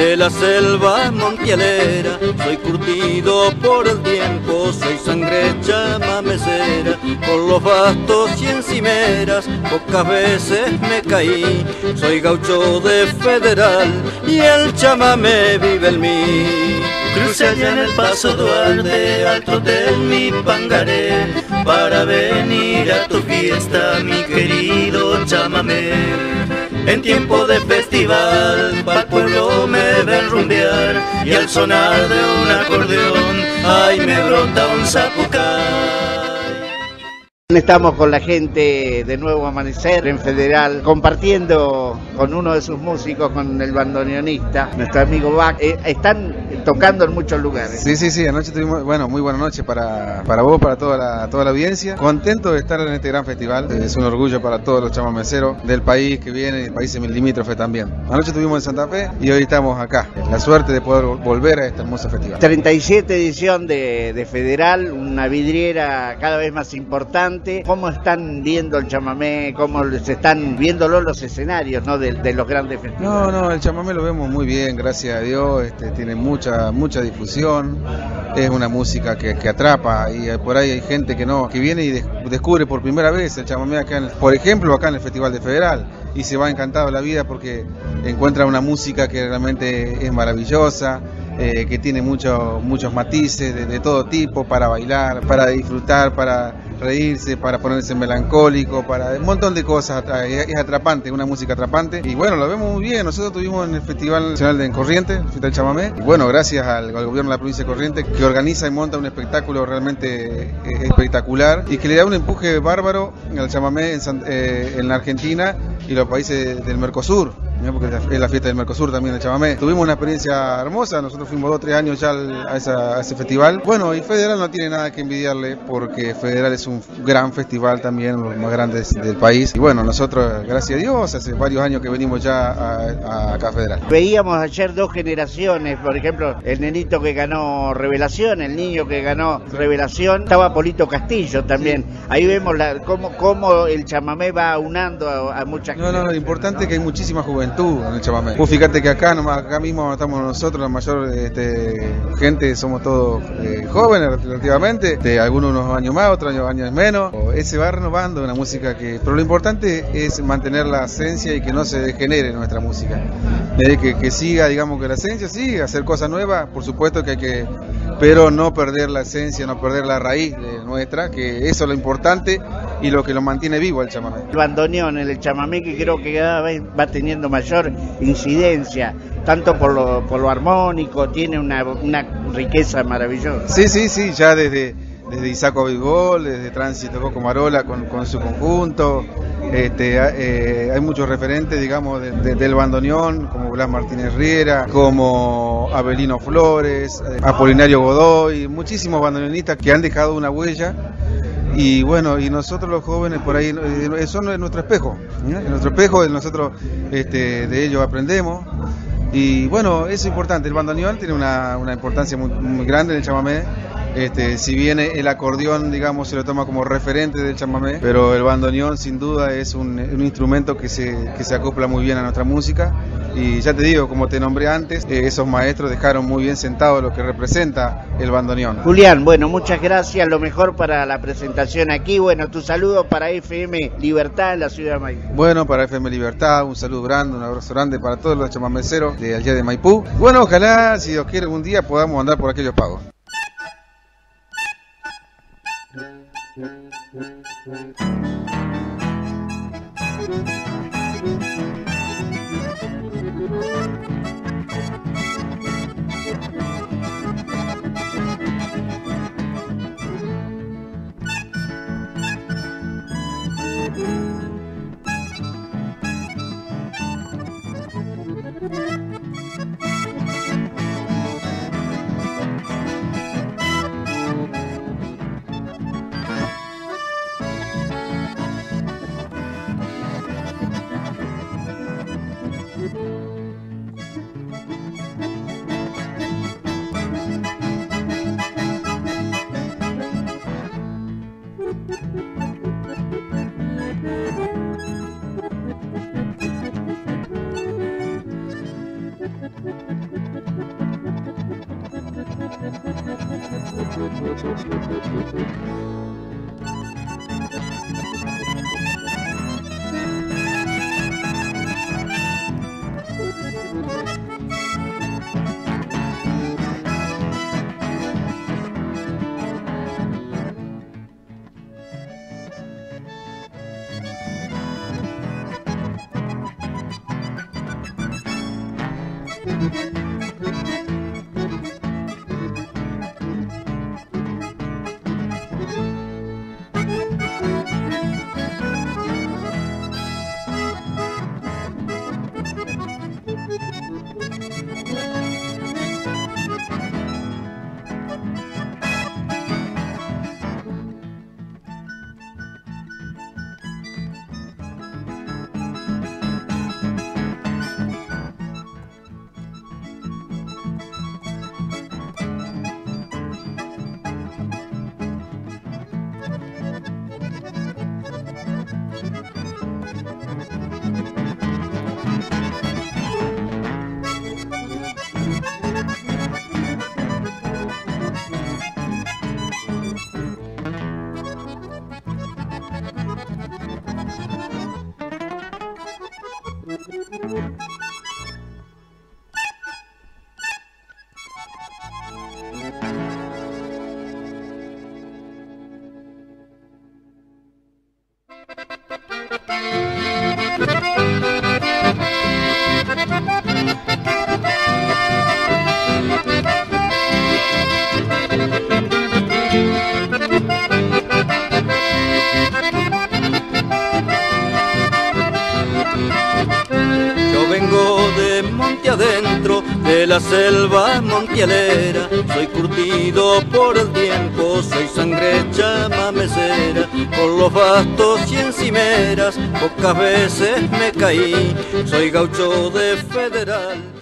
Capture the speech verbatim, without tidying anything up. de la selva montielera, soy curtido por el tiempo, soy sangre chamamecera, por los vastos y encimeras, pocas veces me caí, soy gaucho de Federal y el chamamé vive en mí. Crucé allá en el Paso Duarte, al trote en mi pangaré, para venir a tu fiesta, mi querido chamamé. En tiempo de festival, pa'l pueblo me ven rumbear, y al sonar de un acordeón, ay, me brota un zapucay. Estamos con la gente de Nuevo Amanecer en Federal, compartiendo con uno de sus músicos, con el bandoneonista, nuestro amigo Bak. Eh, están tocando en muchos lugares. Sí, sí, sí, anoche tuvimos, bueno, muy buena noche para, para vos, para toda la, toda la audiencia. Contento de estar en este gran festival, es un orgullo para todos los chamameceros del país que vienen y países limítrofes también. Anoche estuvimos en Santa Fe y hoy estamos acá. La suerte de poder volver a este hermoso festival. treinta y siete edición de, de Federal, una vidriera cada vez más importante. ¿Cómo están viendo el chamamé? ¿Cómo se están viéndolo los escenarios, ¿no? de, de los grandes festivales? No, no, el chamamé lo vemos muy bien, gracias a Dios, este, tiene mucha mucha difusión, es una música que, que atrapa, y por ahí hay gente que no, que viene y de, descubre por primera vez el chamamé, acá en, por ejemplo, acá en el Festival de Federal, y se va encantado de la vida porque encuentra una música que realmente es maravillosa, eh, que tiene mucho, muchos matices de, de todo tipo, para bailar, para disfrutar, para reírse, para ponerse melancólico, para un montón de cosas. Es atrapante, una música atrapante, y bueno, lo vemos muy bien. Nosotros tuvimos en el Festival Nacional de Corrientes, el Festival Chamamé, y bueno, gracias al, al gobierno de la provincia de Corrientes, que organiza y monta un espectáculo realmente espectacular y que le da un empuje bárbaro al chamamé en, San, eh, en la Argentina y los países del Mercosur, porque es la fiesta del Mercosur también de chamamé. Tuvimos una experiencia hermosa, nosotros fuimos dos, tres años ya a, esa, a ese festival. Bueno, y Federal no tiene nada que envidiarle, porque Federal es un gran festival también, uno de los más grandes del país. Y bueno, nosotros, gracias a Dios, hace varios años que venimos ya a, a acá a Federal. Veíamos ayer dos generaciones, por ejemplo, el nenito que ganó Revelación, el niño que ganó Revelación, estaba Polito Castillo también. Sí. Ahí vemos la, cómo, cómo el chamamé va unando a, a mucha gente. No, no, lo importante, ¿no?, es que hay muchísima juventud en el chamamé. Pues fíjate que acá, acá mismo estamos nosotros, la mayor este, gente, somos todos eh, jóvenes relativamente, de algunos unos años más, otros años, años menos. Ese va renovando una música que... Pero lo importante es mantener la esencia y que no se degenere nuestra música. Eh, que, que siga, digamos, que la esencia siga, hacer cosas nuevas, por supuesto que hay que... Pero no perder la esencia, no perder la raíz de nuestra, que eso es lo importante y lo que lo mantiene vivo el chamamé. El bandoneón, el chamamé, que creo que cada vez va teniendo mayor incidencia, tanto por lo, por lo armónico, tiene una, una riqueza maravillosa. Sí, sí, sí, ya desde, desde Isaco Bigol, desde Tránsito Cocomarola con, con su conjunto, este, eh, hay muchos referentes, digamos, de, de, del bandoneón, como Blas Martínez Riera, como Abelino Flores, eh, Apolinario Godoy, muchísimos bandoneonistas que han dejado una huella. Y bueno, y nosotros los jóvenes por ahí, eso es nuestro espejo, ¿eh? Es nuestro espejo, nosotros este, de ellos aprendemos. Y bueno, eso es importante, el bandoneón tiene una, una importancia muy, muy grande en el chamamé. Este, si bien el acordeón, digamos, se lo toma como referente del chamamé, pero el bandoneón sin duda es un, un instrumento que se, que se acopla muy bien a nuestra música. Y ya te digo, como te nombré antes, eh, esos maestros dejaron muy bien sentado lo que representa el bandoneón. Julián, bueno, muchas gracias, lo mejor para la presentación aquí. Bueno, tu saludo para F M Libertad en la ciudad de Maipú. Bueno, para F M Libertad, un saludo grande, un abrazo grande para todos los chamameceros de allá de Maipú. Bueno, ojalá, si Dios quiere, algún día podamos andar por aquellos pagos. La selva montielera, soy curtido por el tiempo, soy sangre chamamecera, por los bastos y encimeras, pocas veces me caí, soy gaucho de federal.